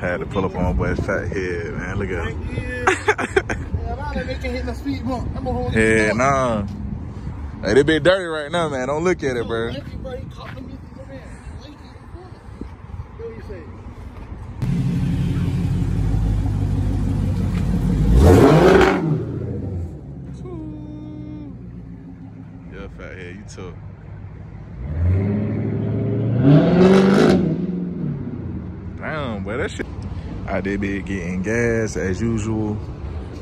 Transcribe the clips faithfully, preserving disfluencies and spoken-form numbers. had to pull up on, but it's fat head, man. Look at him. Yeah, nah. Hey, they bit dirty right now, man. Don't look at it, bro. Yeah, fat head, you took. Damn, boy, that shit. I did be getting gas as usual.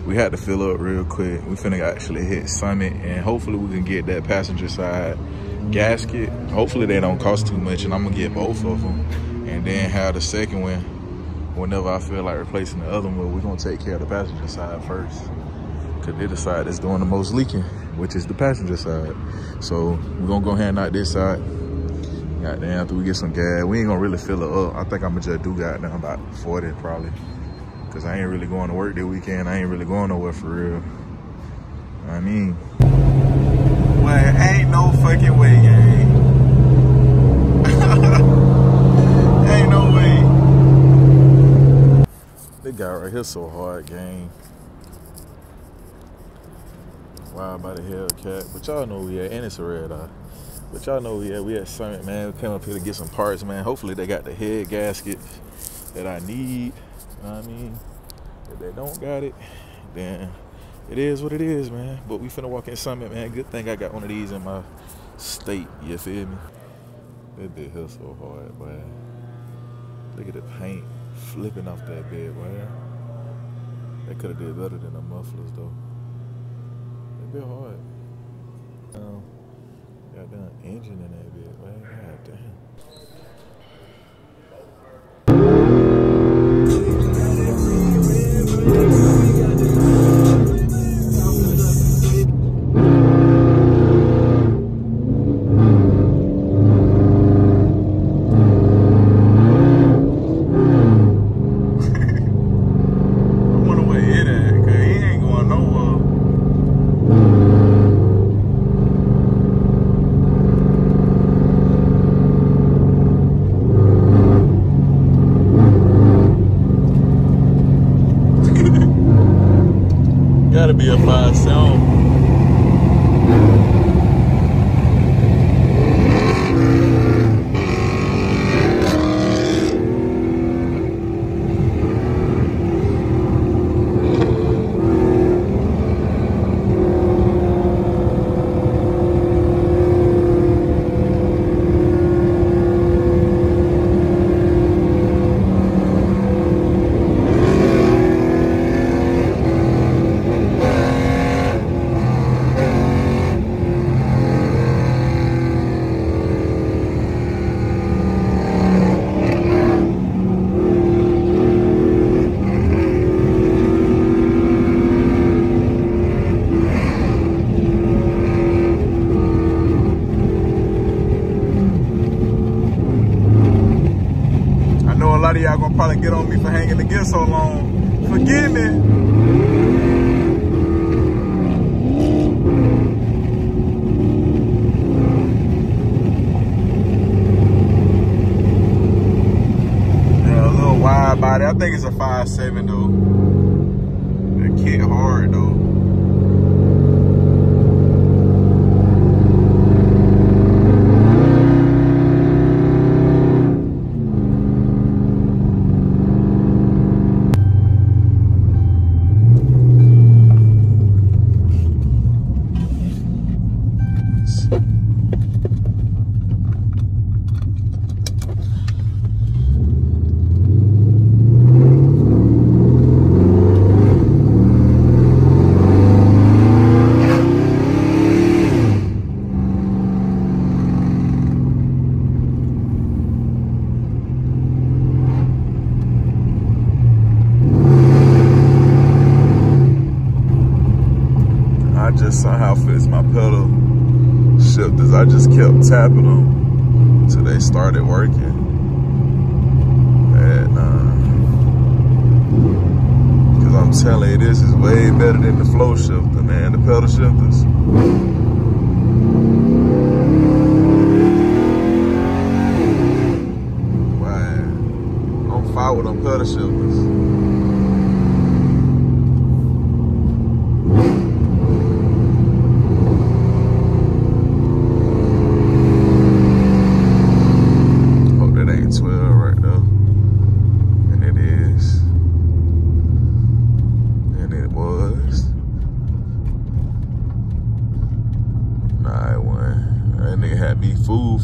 We had to fill up real quick. We finna actually hit Summit, and hopefully we can get that passenger side gasket. Hopefully they don't cost too much, and I'm gonna get both of them. And then have the second one whenever I feel like replacing the other one. We're gonna take care of the passenger side first, cause they're the side that's doing the most leaking, which is the passenger side. So we're gonna go ahead and knock this side. Goddamn, after we get some gas, we ain't gonna really fill it up. I think I'm gonna just do goddamn about forty probably. Cause I ain't really going to work this weekend. I ain't really going nowhere for real. I mean, well, ain't no fucking way, gang. Ain't no way. This guy right here so hard, gang. Wild by the Hellcat, but y'all know we at, and it's a red eye. But y'all know we at, we at Summit, man. We came up here to get some parts, man. Hopefully they got the head gasket that I need. I mean, if they don't got it, then it is what it is, man. But we finna walk in Summit, man. Good thing I got one of these in my state, you feel me? That bit hit so hard, boy. Look at the paint flipping off that bed, boy. They could've did better than the mufflers, though. That bit hard. Um, got that engine in that bed, boy. God damn. Be up by itself. Y'all gonna probably get on me for hanging the gear so long. Forgive me. Yeah, a little wide body. I think it's a five seven though. That kit hard though. Somehow fits my pedal shifters. I just kept tapping them until they started working. And, uh, cause I'm telling you, this is way better than the flow shifter, man. The pedal shifters. Wow. I'm out with them gutter shivers.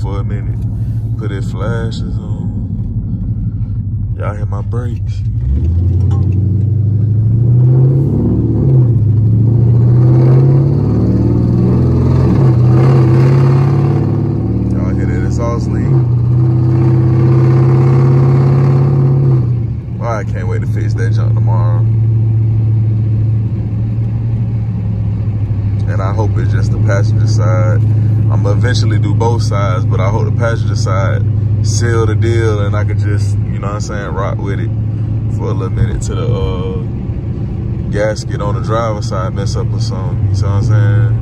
For a minute, put his flashes on. Y'all hear my brakes? Y'all hear that exhaust leak? Well, I can't wait to fix that junk tomorrow. And I hope it's just the passenger side. I'm gonna eventually do both sides, but I hope the passenger side seal the deal and I could just, you know what I'm saying, rock with it for a little minute till the uh, gasket on the driver's side mess up or something, you know what I'm saying.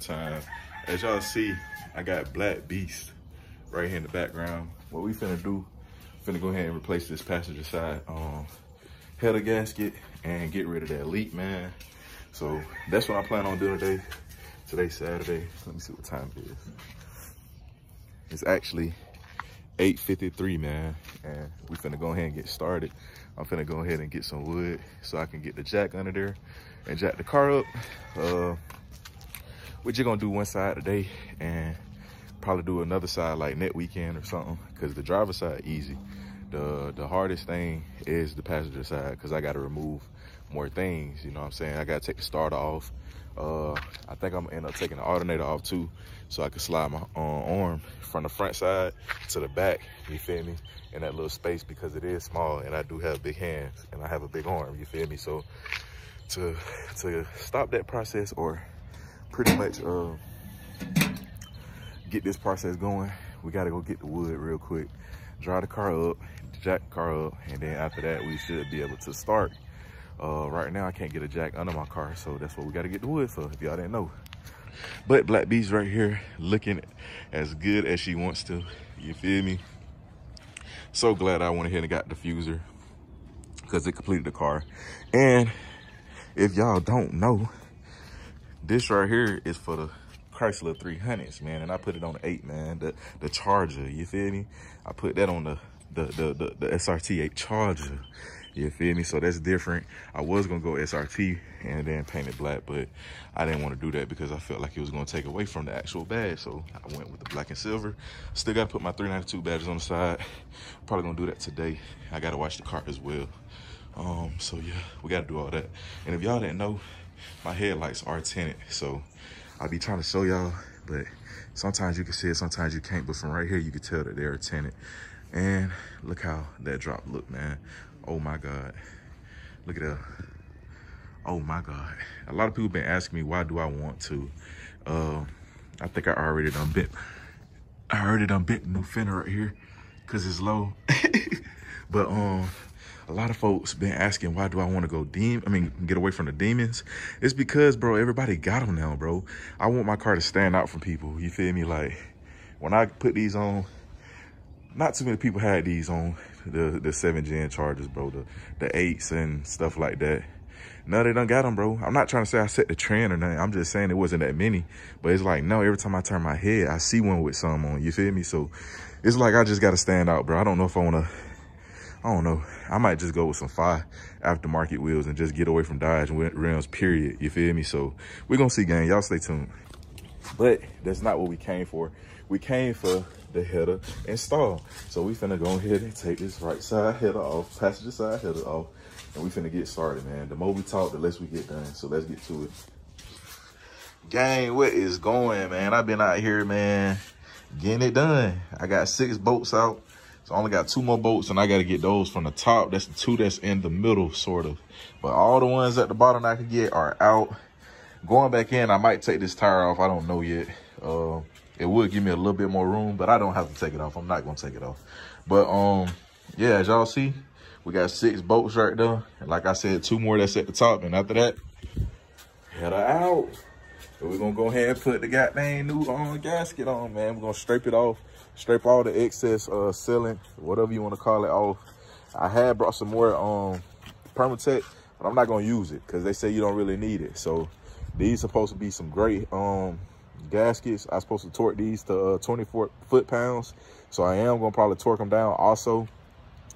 Time, as y'all see, I got Black Beast right here in the background. What we finna do, finna go ahead and replace this passenger side um header gasket and get rid of that leak, man. So that's what I plan on doing today. Today's Saturday. Let me see what time it is. It's actually eight fifty-three, man, and we finna go ahead and get started. I'm finna go ahead and get some wood so I can get the jack under there and jack the car up. uh We're just gonna do one side today and probably do another side like next weekend or something, because the driver's side easy. The the hardest thing is the passenger side, because I gotta remove more things, you know what I'm saying? I gotta take the starter off. Uh, I think I'm gonna end up taking the alternator off too, so I can slide my uh, arm from the front side to the back, you feel me? In that little space, because it is small and I do have big hands and I have a big arm, you feel me? So to, to stop that process, or pretty much uh, get this process going, we gotta go get the wood real quick, dry the car up, jack the car up, and then after that we should be able to start. Uh, right now I can't get a jack under my car, so that's what we gotta get the wood for, if y'all didn't know. But Black Beast right here, looking as good as she wants to, you feel me? So glad I went ahead and got the diffuser, because it completed the car. And if y'all don't know, this right here is for the Chrysler three hundreds, man, and I put it on the eight, man, the the Charger, you feel me? I put that on the the the, the, the S R T eight Charger, You feel me? So that's different. I was gonna go S R T and then paint it black, but I didn't want to do that because I felt like it was gonna take away from the actual badge. So I went with the black and silver. Still gotta put my three ninety-two badges on the side. Probably gonna do that today. I gotta watch the car as well. Um, so yeah, we gotta do all that. And if y'all didn't know, my headlights are tinted. So I'll be trying to show y'all, but sometimes you can see it, sometimes you can't. But from right here, you can tell that they're tinted. And look how that drop looked, man. Oh my God, look at that. Oh my God. A lot of people been asking me, why do I want to? Um, I think I already done bit. I already done bit the new fender right here because it's low. But um, a lot of folks been asking, why do I want to go demon? I mean, get away from the demons. It's because, bro, everybody got them now, bro. I want my car to stand out from people. You feel me? Like when I put these on, not too many people had these on the the seven gen Chargers, bro, the the eights and stuff like that. No, they done got them, bro. I'm not trying to say I set the trend or nothing. I'm just saying it wasn't that many, but it's like, no, every time I turn my head, I see one with some on. You feel me? So it's like, I just got to stand out, bro. I don't know if I want to, I don't know. I might just go with some five aftermarket wheels and just get away from Dodge rims, period. You feel me? So we're going to see, gang. Y'all stay tuned. But that's not what we came for. We came for the header installed. So we finna go ahead and take this right side header off, passenger side header off, and we finna get started, man. The more we talk, the less we get done. So let's get to it. Gang, what is going, man? I've been out here, man, getting it done. I got six bolts out. So I only got two more bolts, and I got to get those from the top. That's the two that's in the middle, sort of. But all the ones at the bottom I could get are out. Going back in, I might take this tire off. I don't know yet. Uh, it would give me a little bit more room, but I don't have to take it off. I'm not going to take it off. But, um, yeah, as y'all see, we got six bolts right there. And like I said, two more that's at the top. And after that, header out. So we're going to go ahead and put the goddamn new um, gasket on, man. We're going to scrape it off. Scrape all the excess uh, sealant, whatever you want to call it, off. I had brought some more um, Permatex, but I'm not going to use it because they say you don't really need it. So these are supposed to be some great um gaskets. I'm supposed to torque these to uh, twenty-four foot pounds, so I am gonna probably torque them down also,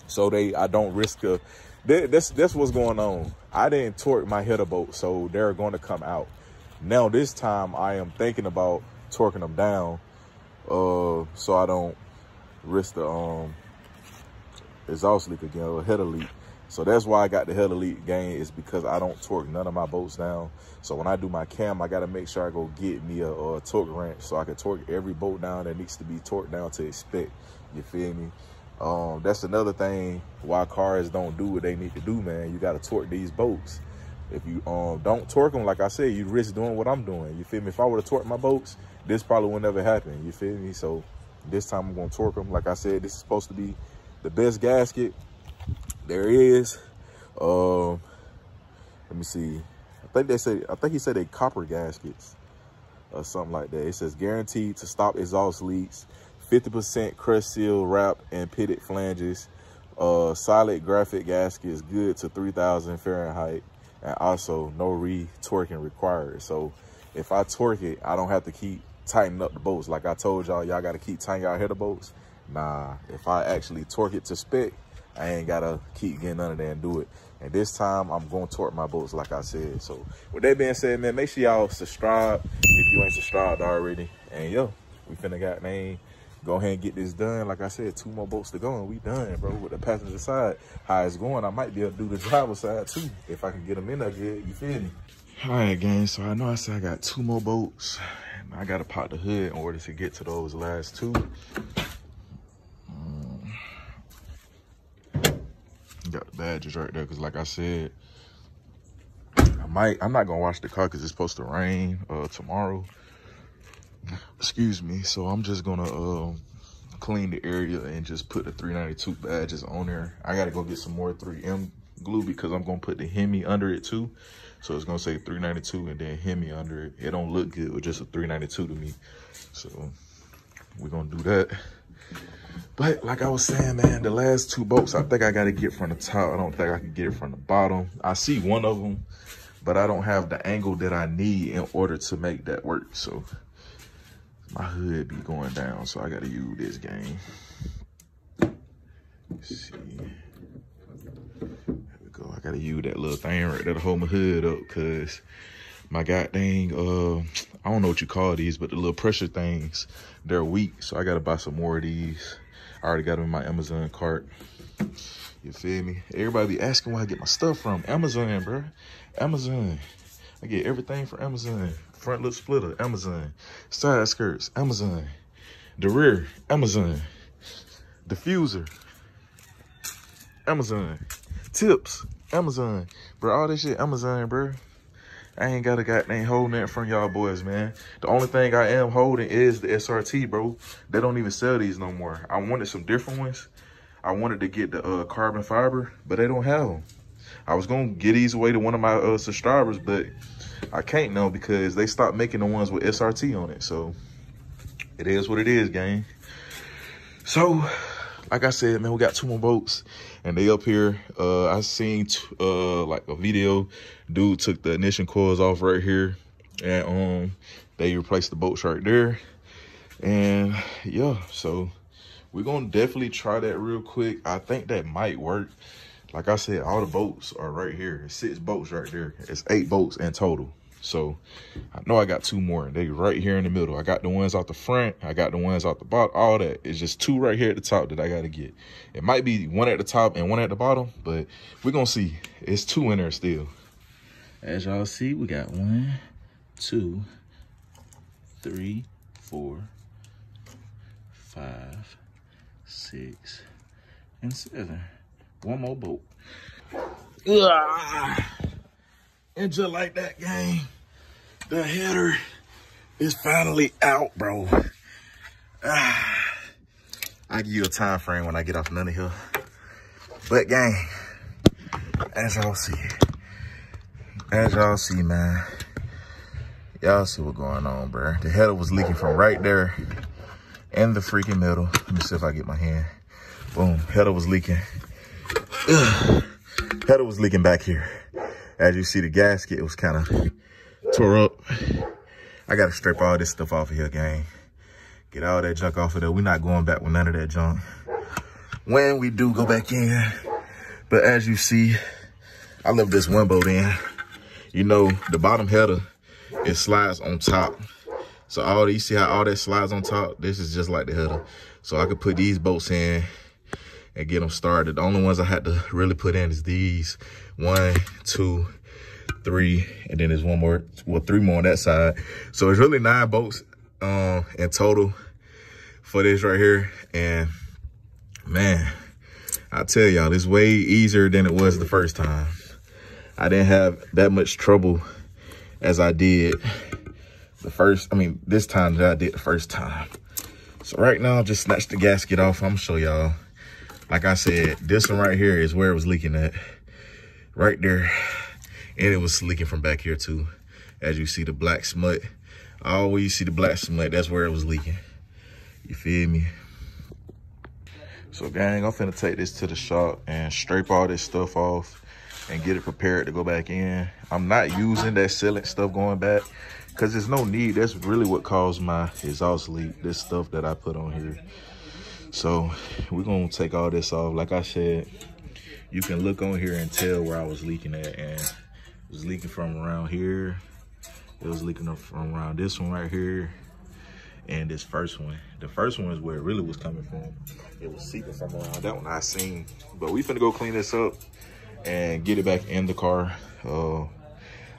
so they I don't risk a. They, that's that's what's going on. I didn't torque my header bolt, so they're going to come out. Now this time I am thinking about torquing them down, uh, so I don't risk the um exhaust leak again or header leak. So that's why I got the header leak, gang, is because I don't torque none of my bolts down. So when I do my cam, I got to make sure I go get me a, a torque wrench so I can torque every bolt down that needs to be torqued down to expect. You feel me? Um, that's another thing why cars don't do what they need to do, man. You got to torque these bolts. If you um, don't torque them, like I said, you risk doing what I'm doing. You feel me? If I would have torqued my bolts, this probably would never happen. You feel me? So this time I'm going to torque them. Like I said, this is supposed to be the best gasket there is. Um let me see, i think they said i think he said they copper gaskets or something like that. It says guaranteed to stop exhaust leaks, fifty percent crush seal wrap and pitted flanges, uh solid graphic gaskets, good to three thousand Fahrenheit, and also no re-torquing required. So if I torque it, I don't have to keep tightening up the bolts. Like I told y'all, y'all got to keep tightening y'all header bolts. Nah, if I actually torque it to spec, I ain't gotta keep getting under there and do it. And this time I'm going to torque my bolts, like I said. So with that being said, man, make sure y'all subscribe if you ain't subscribed already. And yo, we finna got name. Go ahead and get this done. Like I said, two more bolts to go and we done, bro. With the passenger side, how it's going, I might be able to do the driver's side too if I can get them in there good. You feel me? All right, gang. So I know I said I got two more bolts. I gotta pop the hood in order to get to those last two. Got the badges right there because, like I said, I might I'm not gonna wash the car because it's supposed to rain uh tomorrow, excuse me. So I'm just gonna um clean the area and just put the three ninety-two badges on there. I gotta go get some more three M glue because I'm gonna put the Hemi under it too, so it's gonna say three ninety-two and then Hemi under it. It don't look good with just a three ninety-two to me, so we're gonna do that. But like I was saying, man, the last two bolts, I think I got to get from the top. I don't think I can get it from the bottom. I see one of them, but I don't have the angle that I need in order to make that work. So my hood be going down, so I got to use this, game. Let's see. gotta use that little thing right there to hold my hood up, cause my goddamn, uh, I don't know what you call these, but the little pressure things, they're weak. So I gotta buy some more of these. I already got them in my Amazon cart. You feel me? Everybody be asking where I get my stuff from. Amazon, bro. Amazon. I get everything from Amazon. Front lip splitter, Amazon. Side skirts, Amazon. The rear, Amazon. Diffuser, Amazon. Tips, Amazon. Bro, all this shit, Amazon, bro. I ain't got a goddamn holding that from y'all boys, man. The only thing I am holding is the S R T, bro. They don't even sell these no more. I wanted some different ones. I wanted to get the uh, carbon fiber, but they don't have them. I was going to get these away to one of my uh, subscribers, but I can't now because they stopped making the ones with S R T on it. So it is what it is, gang. So like I said, man, we got two more boats and they up here. Uh, I seen uh, like a video. Dude took the ignition coils off right here and um, they replaced the bolts right there. And yeah, so we're going to definitely try that real quick. I think that might work. Like I said, all the bolts are right here. It's six bolts right there. It's eight bolts in total. So I know I got two more. They right here in the middle. I got the ones out the front. I got the ones out the bottom, all that. It's just two right here at the top that I got to get. It might be one at the top and one at the bottom, but we're going to see. It's two in there still. As y'all see, we got one, two, three, four, five, six, and seven. One more boat. Ugh. And just like that, gang, the header is finally out, bro. Ah, I give you a time frame when I get off none of here. But gang, as y'all see, as y'all see, man, y'all see what's going on, bro. The header was leaking from right there in the freaking middle. Let me see if I get my hand. Boom, header was leaking. Ugh. Header was leaking back here. As you see, the gasket was kind of tore up. I got to strip all this stuff off of here, gang. Get all that junk off of there. We're not going back with none of that junk when we do go back in. But as you see, I left this one boat in. You know, the bottom header, it slides on top. So all you see how all that slides on top? This is just like the header. So I could put these bolts in and get them started. The only ones I had to really put in is these. One, two, three, and then there's one more, well, three more on that side. So it's really nine bolts um, in total for this right here. And man, I tell y'all, it's way easier than it was the first time. I didn't have that much trouble as I did the first, I mean, this time that I did the first time. So right now, just snatch the gasket off. I'm gonna show y'all. Like I said, this one right here is where it was leaking at. Right there. And it was leaking from back here too. As you see the black smut. Always see the black smut. That's where it was leaking. You feel me? So gang, I'm finna take this to the shop and scrape all this stuff off and get it prepared to go back in. I'm not using that sealant stuff going back because there's no need. That's really what caused my exhaust leak. This stuff that I put on here. So we're gonna take all this off. Like I said, you can look on here and tell where I was leaking at, and it was leaking from around here. It was leaking from around this one right here and this first one. The first one is where it really was coming from. It was seeping from around that one I seen. But we finna go clean this up and get it back in the car. Uh,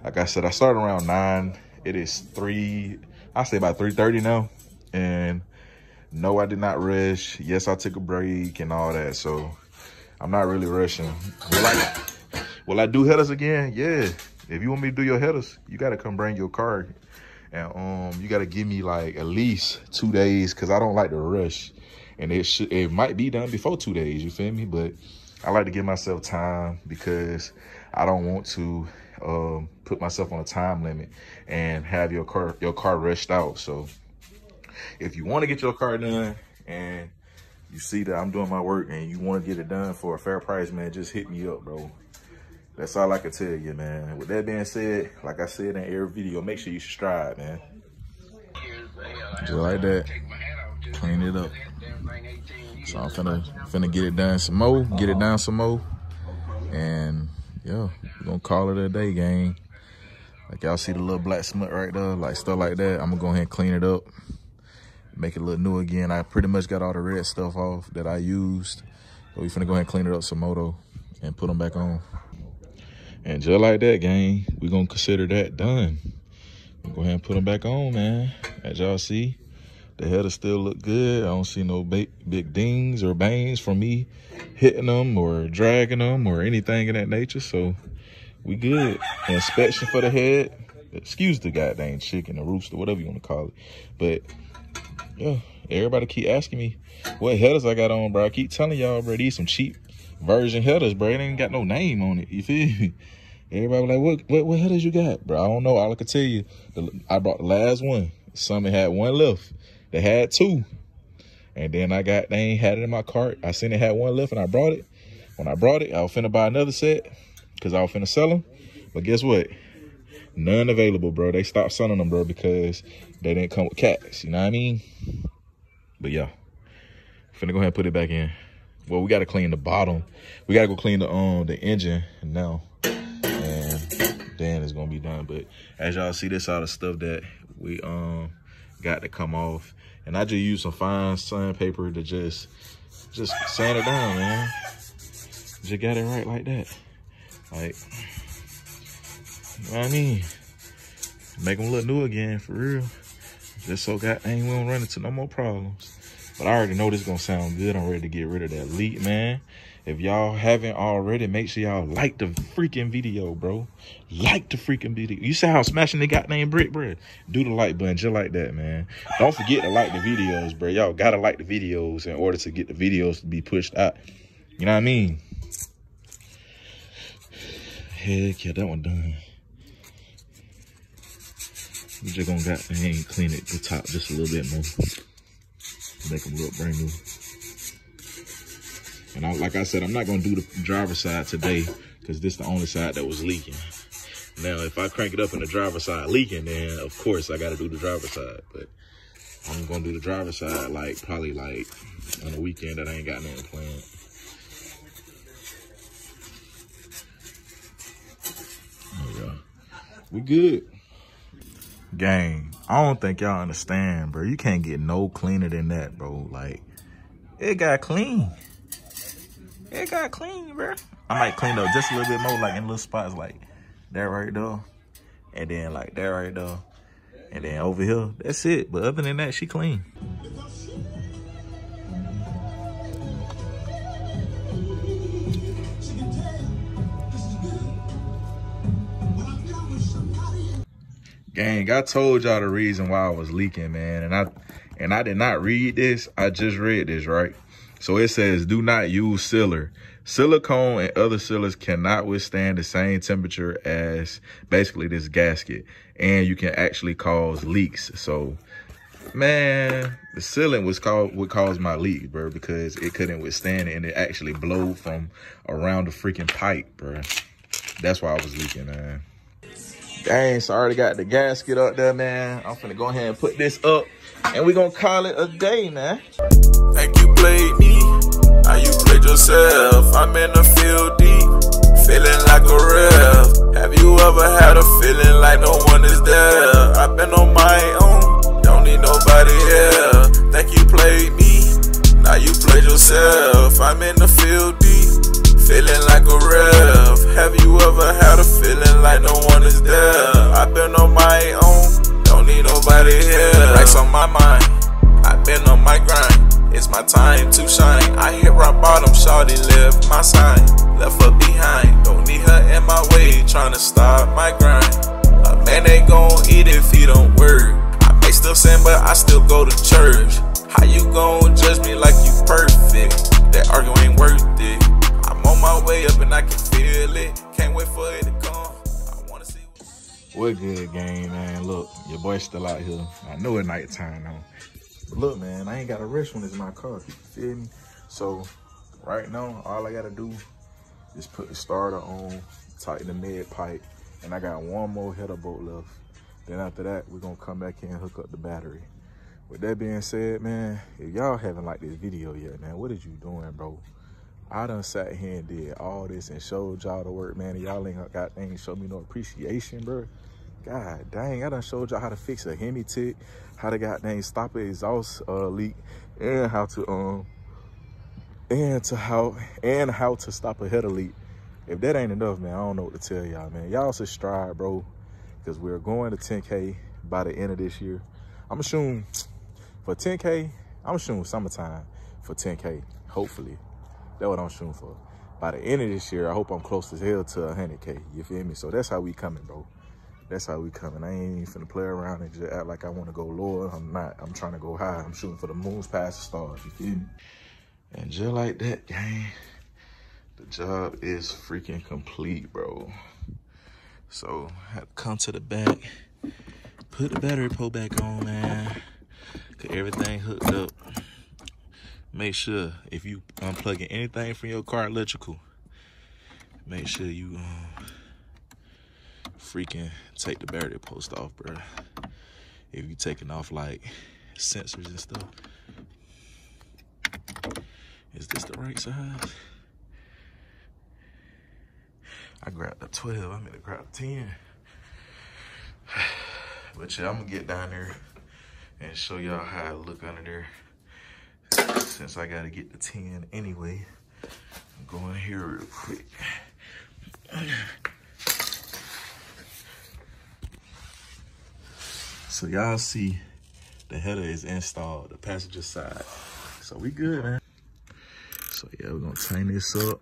like I said, I started around nine. It is three, I say about three thirty now. And no, I did not rush. Yes, I took a break and all that, so I'm not really rushing. Will I, will I do headers again? Yeah. If you want me to do your headers, you got to come bring your car. And um, you got to give me like at least two days because I don't like to rush. And it should, it might be done before two days, you feel me? But I like to give myself time because I don't want to um, put myself on a time limit and have your car, your car rushed out. So if you want to get your car done and you see that I'm doing my work and you want to get it done for a fair price, man, just hit me up, bro. That's all I can tell you, man. With that being said, like I said in every video, make sure you subscribe, man. Just like that. Clean it up. So I'm finna, finna get it done some more, get it down some more. And yeah, we're gonna call it a day, gang. Like y'all see the little black smut right there, like stuff like that. I'm gonna go ahead and clean it up, make it look new again. I pretty much got all the red stuff off that I used. So we finna go ahead and clean it up some more though and put them back on. And just like that, gang, we gonna consider that done. We'll go ahead and put them back on, man. As y'all see, the headers still look good. I don't see no big, big dings or bangs from me hitting them or dragging them or anything of that nature. So we good. Inspection for the head. Excuse the goddamn chicken, the rooster, whatever you want to call it. But yeah, everybody keep asking me what headers I got on, bro. I keep telling y'all, bro, these some cheap version headers, bro. It ain't got no name on it. You feel me? Everybody like, what, what, what headers you got, bro? I don't know. All I can tell you, the, I brought the last one. Somebody had one left. They had two, and then I got they ain't had it in my cart. I seen it had one left, and I brought it. When I brought it, I was finna buy another set because I was finna sell them. But guess what? None available, bro. They stopped selling them, bro, because they didn't come with cats. You know what I mean? But yeah, finna go ahead and put it back in. Well, we gotta clean the bottom. We gotta go clean the um the engine now, and then it's gonna be done. But as y'all see, this all the stuff that we um got to come off. And I just use some fine sandpaper to just, just sand it down, man. Just got it right like that. Like, you know what I mean? Make them look new again, for real. Just so goddamn we don't run into no more problems. But I already know this is gonna sound good. I'm ready to get rid of that leak, man. If y'all haven't already, make sure y'all like the freaking video, bro. Like the freaking video. You see how smashing they goddamn brick, bro? Do the like button just like that, man. Don't forget to like the videos, bro. Y'all gotta like the videos in order to get the videos to be pushed out. You know what I mean? Heck yeah, that one done. We just gonna goddamn clean it the top just a little bit more. Make them look brand new. And I, like I said, I'm not gonna do the driver's side today because this is the only side that was leaking. Now, if I crank it up and the driver's side leaking, then of course I gotta do the driver's side. But I'm gonna do the driver's side like probably like on the weekend that I ain't got nothing planned. There we go. We good. Gang, I don't think y'all understand, bro. You can't get no cleaner than that, bro. Like, it got clean. It got clean, bro. I might clean up just a little bit more, like in little spots like that right there. And then like that right there. And then over here, that's it. But other than that, she clean. Gang, I told y'all the reason why I was leaking, man. And I and I did not read this. I just read this, right? So it says, do not use sealer. Silicone and other sealers cannot withstand the same temperature as basically this gasket. And you can actually cause leaks. So, man, the sealant was called, would cause my leak, bro, because it couldn't withstand it. And it actually blowed from around the freaking pipe, bro. That's why I was leaking, man. Dang, so I already got the gasket up there, man. I'm finna go ahead and put this up, and we gonna call it a day, man. Like you played me, how you played yourself. I'm in the field deep, feeling like a ref. Have you ever had a feeling like no one is there? I've been on my own, don't need nobody here. Like you played me, now you played yourself. I'm in the field deep. Feeling like a ref. Have you ever had a feeling like no one is there? I've been on my own, don't need nobody here. Racks on my mind, I've been on my grind. It's my time to shine. I hit rock bottom, shawty left my sign. Left her behind, don't need her in my way. Tryna stop my grind. A man ain't gon' eat if he don't work. I may still sin, but I still go to church. How you gon' judge me like you perfect? That argument ain't worth it. On my way up and I can feel it. Can't wait for it to come. I wanna see what... We're good, gang, man. Look, your boy's still out here. I know it's nighttime now. But look, man, I ain't got a rest when it's in my car. You feel me? So right now, all I gotta do is put the starter on, tighten the mid pipe, and I got one more header bolt left. Then after that, we're gonna come back in and hook up the battery. With that being said, man, if y'all haven't liked this video yet, man, what is you doing, bro? I done sat here and did all this and showed y'all the work, man, and y'all ain't got ain't show me no appreciation, bro. God dang, I done showed y'all how to fix a Hemi tick, how to goddamn stop an exhaust uh, leak, and how to um and to how and how to stop a header leak. If that ain't enough, man, I don't know what to tell y'all, man. Y'all subscribe, bro, because we're going to ten K by the end of this year. I'm assuming for ten K, I'm assuming summertime for ten K, hopefully. That's what I'm shooting for. By the end of this year, I hope I'm close as hell to one hundred K, you feel me? So that's how we coming, bro. That's how we coming. I ain't even finna play around and just act like I wanna go lower. I'm not, I'm trying to go high. I'm shooting for the moons past the stars, you feel me? And just like that, gang, the job is freaking complete, bro. So I had to come to the back, put the battery pull back on, man. Get everything hooked up. Make sure if you unplugging anything from your car electrical, make sure you um, freaking take the battery post off, bro. If you taking off like sensors and stuff. Is this the right size? I grabbed a twelve, I'm gonna grab ten. But yeah, I'm gonna get down there and show y'all how it look under there. Since I gotta get the ten anyway, I'm going here real quick. So y'all see the header is installed, the passenger side. So we good, man. So yeah, we're gonna tighten this up.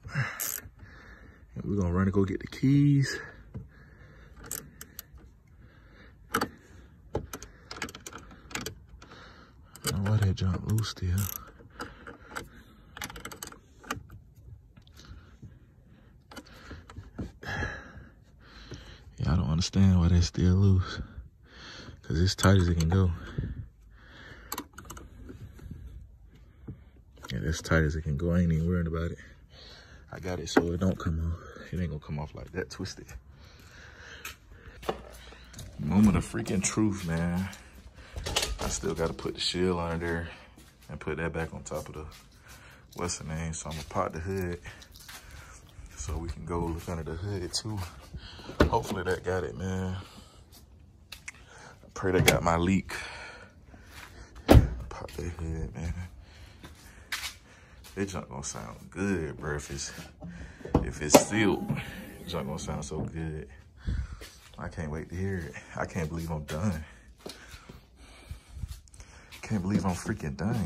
And we're gonna run and go get the keys. I don't know why that jump loose still. I don't understand why that's still loose, because it's tight as it can go. Yeah, that's tight as it can go. I ain't even worried about it. I got it so it don't come off. It ain't going to come off like that, twisted. Moment of freaking truth, man. I still got to put the shield under there and put that back on top of the, what's the name? So I'm going to pop the hood so we can go look under the hood too. Hopefully that got it, man. I pray that got my leak. Pop that head, man. That junk gonna sound good, bro. If it's, if it's sealed, that junk gonna sound so good. I can't wait to hear it. I can't believe I'm done. Can't believe I'm freaking done.